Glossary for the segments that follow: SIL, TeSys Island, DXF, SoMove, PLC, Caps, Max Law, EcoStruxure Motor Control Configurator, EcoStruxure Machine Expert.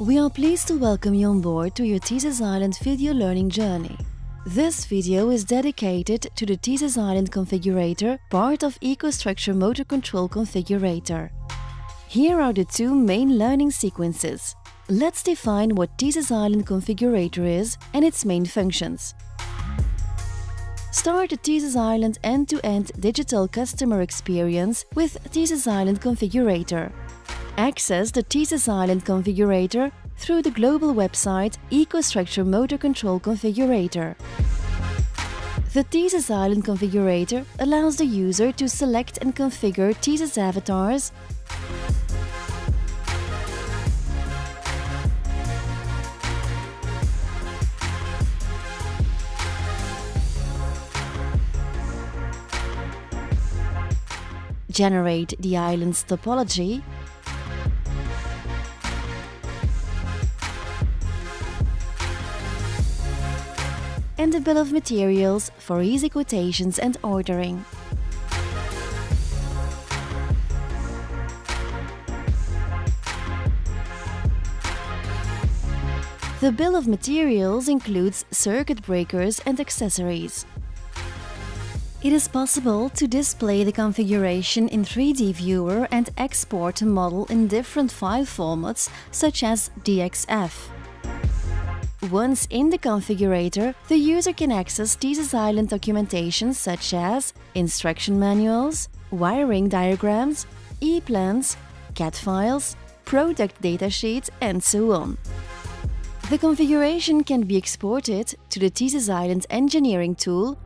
We are pleased to welcome you on board to your TeSys Island video learning journey. This video is dedicated to the TeSys Island configurator, part of EcoStruxure Motor Control Configurator. Here are the two main learning sequences. Let's define what TeSys Island configurator is and its main functions. Start the TeSys Island end-to-end digital customer experience with TeSys Island configurator. Access the TeSys Island configurator through the global website EcoStruxure Motor Control Configurator. The TeSys Island configurator allows the user to select and configure TeSys avatars, generate the island's topology, and the bill of materials for easy quotations and ordering. The bill of materials includes circuit breakers and accessories. It is possible to display the configuration in 3D viewer and export a model in different file formats such as DXF. Once in the configurator, the user can access TeSys Island documentation such as instruction manuals, wiring diagrams, e-plans, CAD files, product datasheets, and so on. The configuration can be exported to the TeSys Island engineering tool,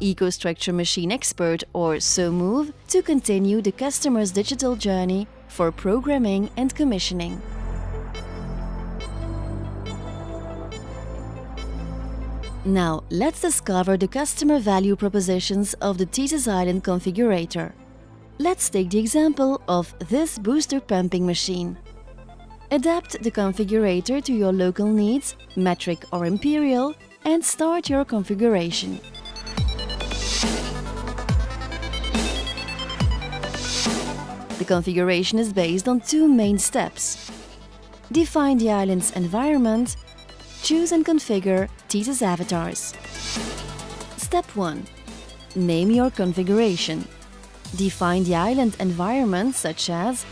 EcoStruxure Machine Expert or SoMove, to continue the customer's digital journey for programming and commissioning. Now, let's discover the customer value propositions of the TeSys Island configurator. Let's take the example of this booster pumping machine. Adapt the configurator to your local needs, metric or imperial, and start your configuration. The configuration is based on two main steps. Define the island's environment. Choose and configure TeSys avatars. Step 1. Name your configuration. Define the island environment such as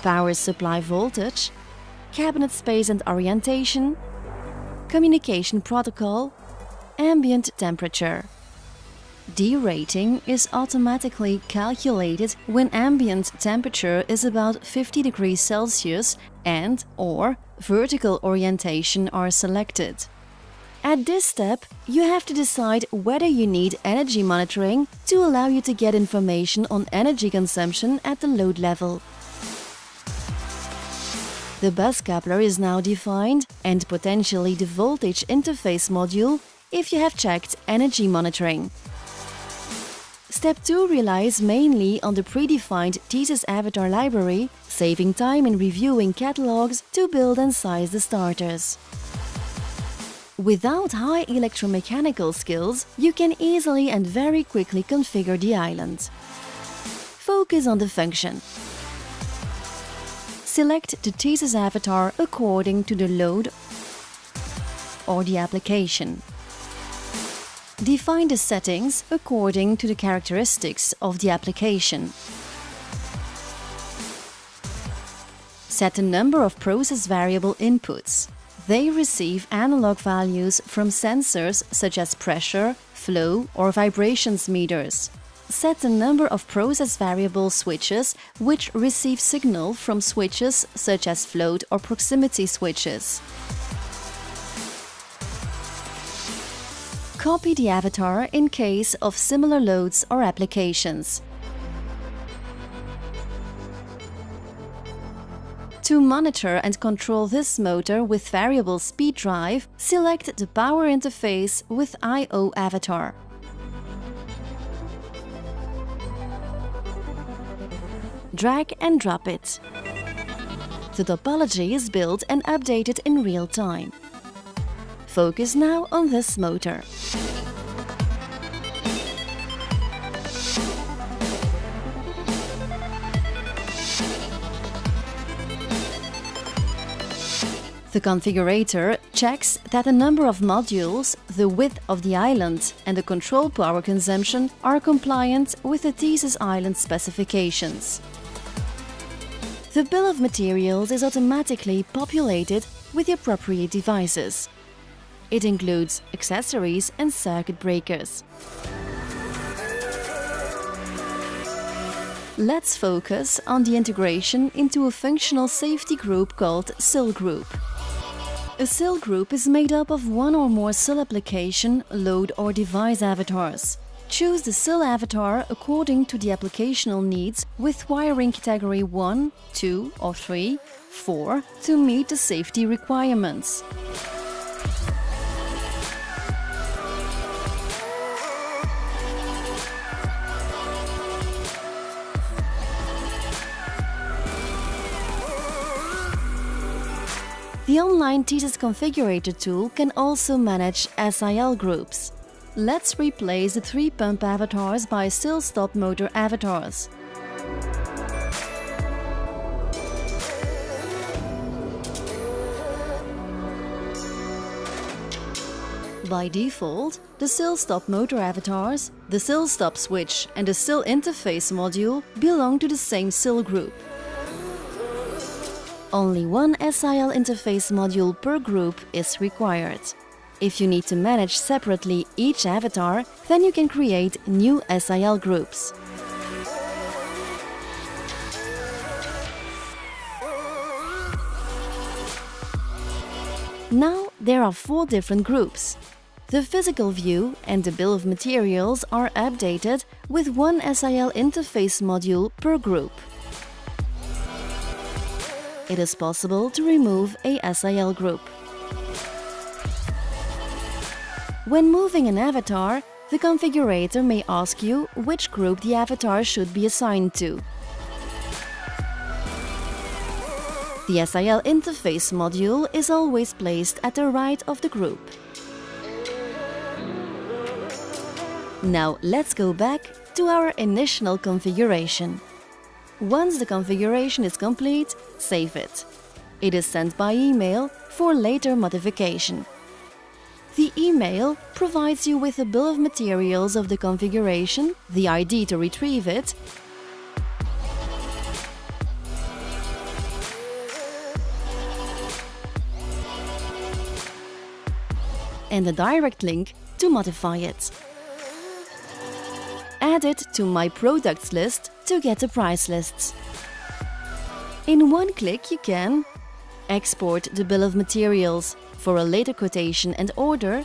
power supply voltage, cabinet space and orientation, communication protocol, ambient temperature. Derating is automatically calculated when ambient temperature is about 50 degrees Celsius and/or vertical orientation are selected. At this step, you have to decide whether you need energy monitoring to allow you to get information on energy consumption at the load level. The bus coupler is now defined and potentially the voltage interface module if you have checked energy monitoring. Step 2 relies mainly on the predefined TeSys avatar library, saving time in reviewing catalogs to build and size the starters. Without high electromechanical skills, you can easily and very quickly configure the island. Focus on the function. Select the TeSys avatar according to the load or the application. Define the settings according to the characteristics of the application. Set the number of process variable inputs. They receive analog values from sensors such as pressure, flow or vibrations meters. Set the number of process variable switches which receive signal from switches such as float or proximity switches. Copy the avatar in case of similar loads or applications. To monitor and control this motor with variable speed drive, select the power interface with I/O avatar. Drag and drop it. The topology is built and updated in real time. Focus now on this motor. The configurator checks that the number of modules, the width of the island and the control power consumption are compliant with the TeSys Island specifications. The bill of materials is automatically populated with the appropriate devices. It includes accessories and circuit breakers. Let's focus on the integration into a functional safety group called SIL group. A SIL group is made up of one or more SIL application, load or device avatars. Choose the SIL avatar according to the applicational needs with wiring category 1, 2 or 3, 4 to meet the safety requirements. The online TeSys Configurator tool can also manage SIL groups. Let's replace the 3 pump avatars by SIL stop motor avatars. By default, the SIL stop motor avatars, the SIL stop switch and the SIL interface module belong to the same SIL group. Only one SIL interface module per group is required. If you need to manage separately each avatar, then you can create new SIL groups. Now there are 4 different groups. The physical view and the bill of materials are updated with one SIL interface module per group. It is possible to remove a SIL group. When moving an avatar, the configurator may ask you which group the avatar should be assigned to. The SIL interface module is always placed at the right of the group. Now let's go back to our initial configuration. Once the configuration is complete, save it. It is sent by email for later modification. The email provides you with a bill of materials of the configuration, the ID to retrieve it, and a direct link to modify it. Add it to My Products list to get the price lists. In one click you can export the bill of materials for a later quotation and order,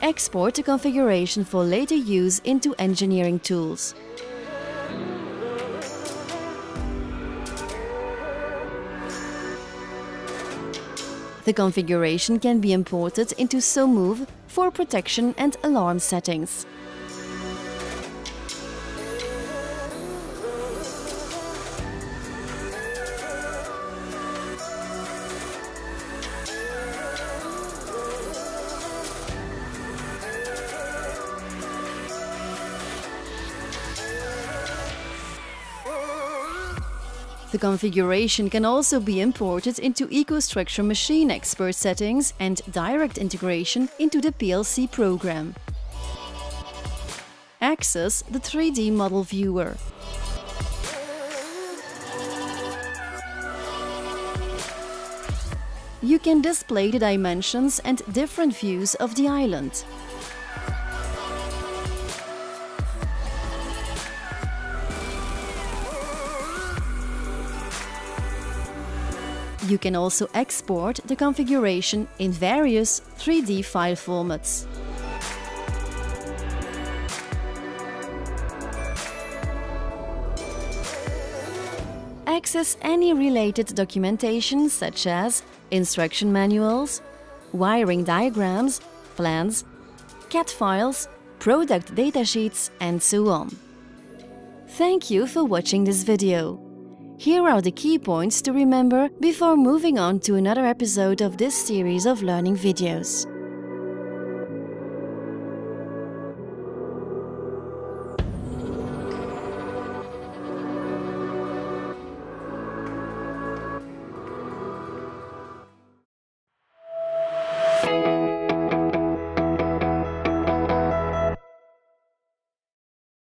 export the configuration for later use into engineering tools, the configuration can be imported into SoMove for protection and alarm settings. The configuration can also be imported into EcoStruxure Machine Expert settings and direct integration into the PLC program. Access the 3D model viewer. You can display the dimensions and different views of the island. You can also export the configuration in various 3D file formats. Access any related documentation such as instruction manuals, wiring diagrams, plans, CAD files, product datasheets and so on. Thank you for watching this video. Here are the key points to remember before moving on to another episode of this series of learning videos.